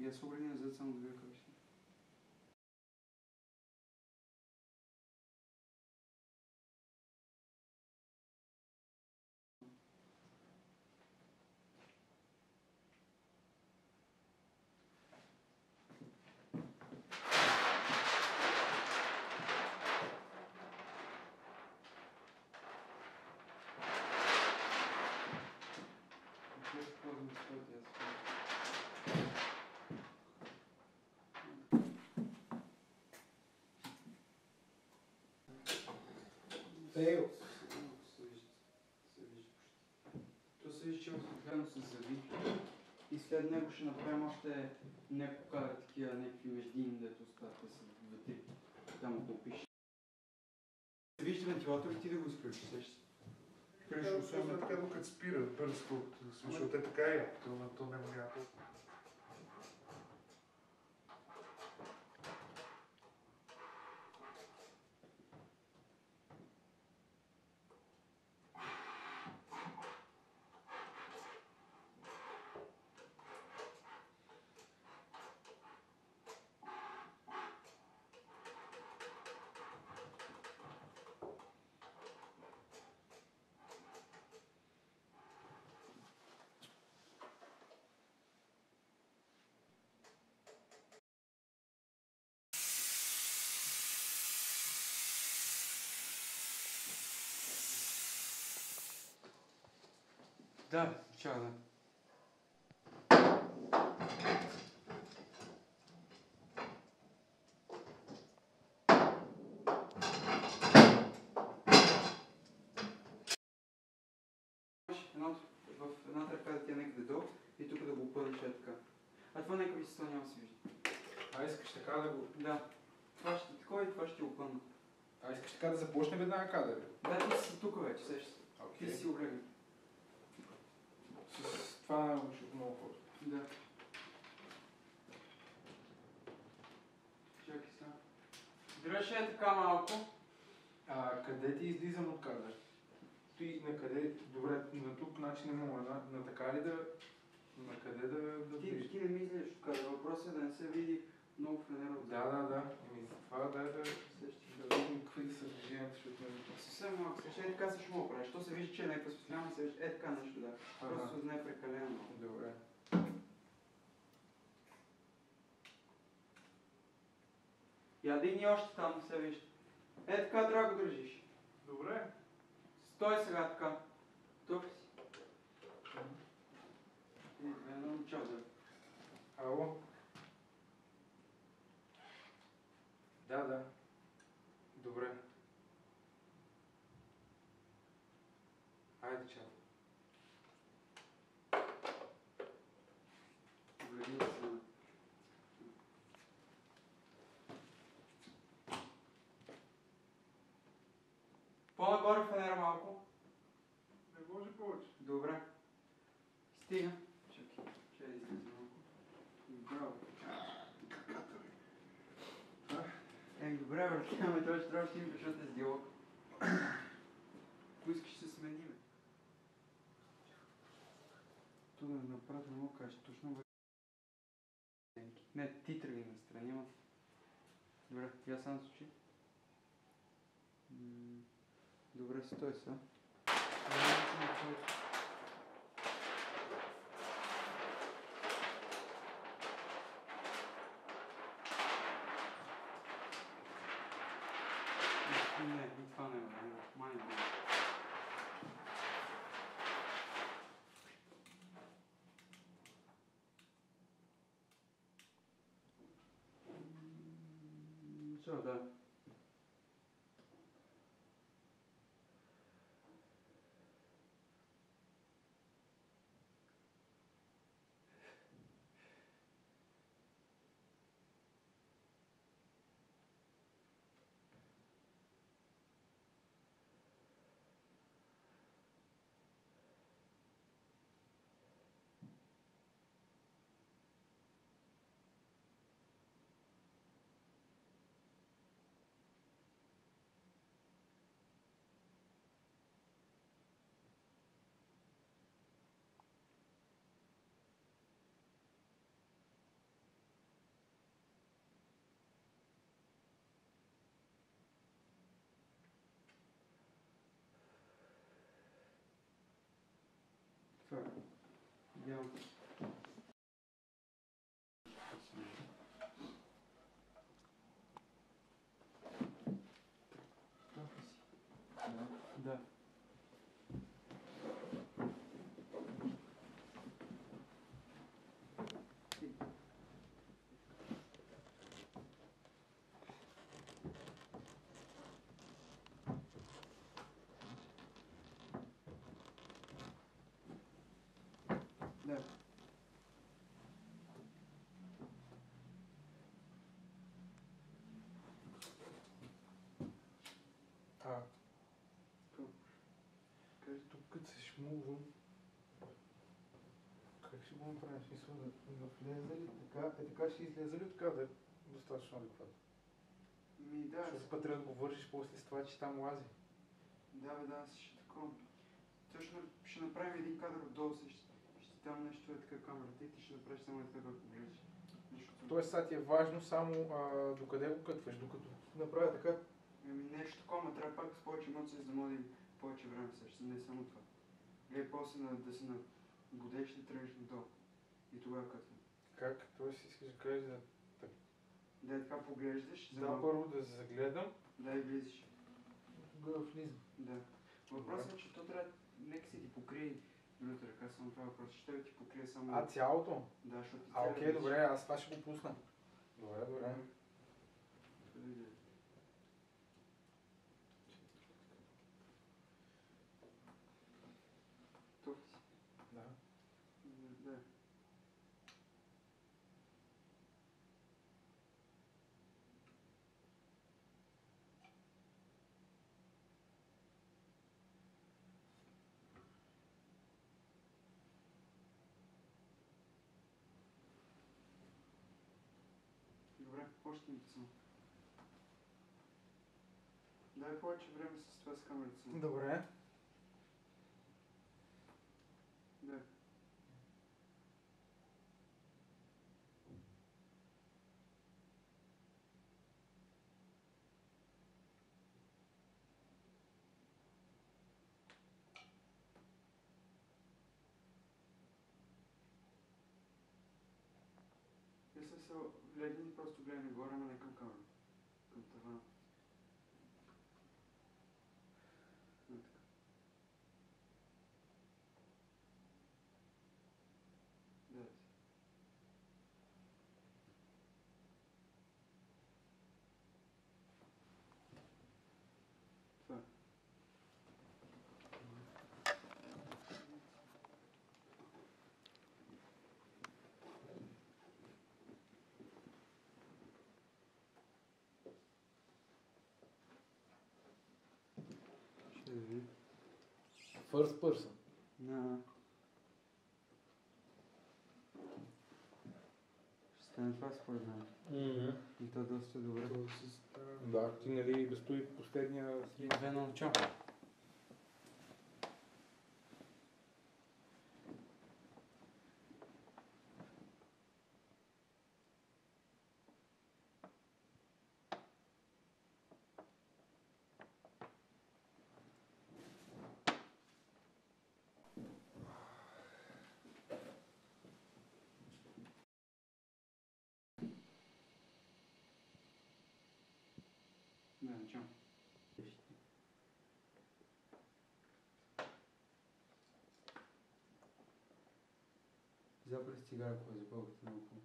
и освобождение за цену две капсулы. Сею. То се вижда, че определено са завитли и след него ще направим още няколко такива някакви междинни, дето оставате са вътре, там го пише. Вижте вентилатор и ти да го изключиш, сеща. Креш, особено така, докато спира бързко, защото те така е, то няма някакво. Да, сначала. В едната ръка да тя някъде долу и тук да го опънеш така. А това някакви чисто няма да се вижда. А искаш така да го... Да. Това ще такова и това ще опънна. А искаш така да започне веднага кадър? Да, ти си тук вече, сеща. Ти си облегна. Това е много хора. Да. Чакай сега. Дръж е така малко. А къде ти излизам от кадър? Той на къде? Добре, на тук начин не мога. На така ли да... На къде да... Ти не ми излизаш от кадър. Въпросът е да не се види много френеров. Да. И за това да видим какви да са движенията, защото не видим. Съвсем малко. Е така също мога правиш. То се вижда, че е някаква специална, се вижда. Е така нещо, да. Просто не е прекалено. Добре. Я дигни още там, се вижда. Е така трябва да го държиш. Добре. Стой сега така. Тук си. Едно начало. Ало? Да. Добре. Айде, чао. По-нагоре фенера малко. Не може повече. Добре. Стига. Чакай. Ще излезе малко. Браво. Каката ми. Добре, вършаме това, че трябва да им пишете с диалог. Ако искаш, ще се сменим. Тук да направя, не мога да кажа точно. Не, ти тръгни настрани, ама. Добре, я сам случи. Добре, стой са. Не, това не е малко. Все, да. Как мы правильно рисуем? Это как если залют кадр достаточно адекват. Щас потребно вършиш после с това, че там лази. Да, ще така. Точно ще направим един кадър отдолу, ще там нещо е така камерата и ти ще направиш само така, както гледаш. Тоест сега ти е важно само докъде го кътваш, докато направя така. Нещо такова, но трябва пак с повече емоции, за да може повече време също, не само това. Гледай после да се нагодеш и тръгнеш надолу. И тогава кътвам. Как? Тоест искаш да кажеш да... Да и така поглеждаш. Да, първо да се загледам. Да и влизаш. Тогава влизам. Да. Въпросът е, че то трябва нека си ти покрие другата ръка, само това въпрос. Ще ти покрие само... А цялото? Да, защото ти трябва... Окей, добре, аз това ще го пусна. Добре. Тук си? Да. Добре, още не съм. Дай повече време с това с камерата. Добре. Да. Мисля се, гледни просто гледа нагоре, но не към камера. Към тавана. Да. Това. First person. Да. Ще стане това според мен. И то доста добре. Да, ти нали да стои последния... Две на начало. Да, начало. Запръст сега, ако забългате много хубаво.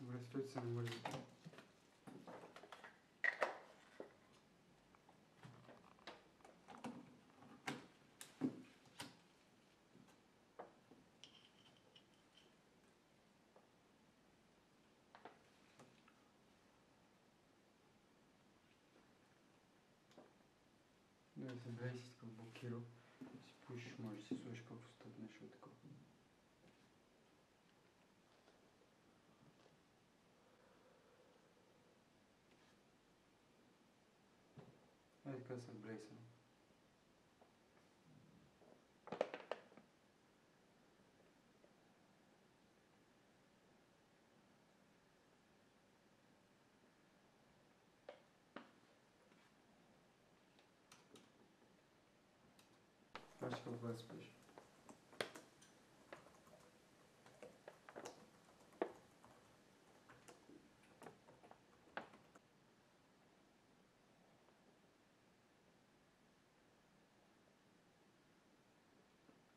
Добре, стойте се на мързите. Да, забравя си такъв блокирал, си пушиш, може да си слушаш какво стъпнеш от такова. Ай така се отбрей само. Това ще бъде спеш.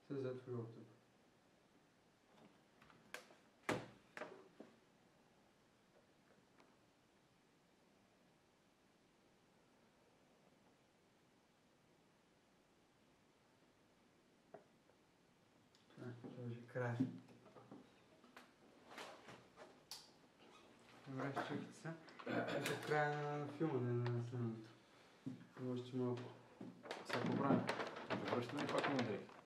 Се затворил тук. тоже красный. Вращается. Это крайне фирма, наверное, снимут. Может, мы сапобран. Просто не покупаем.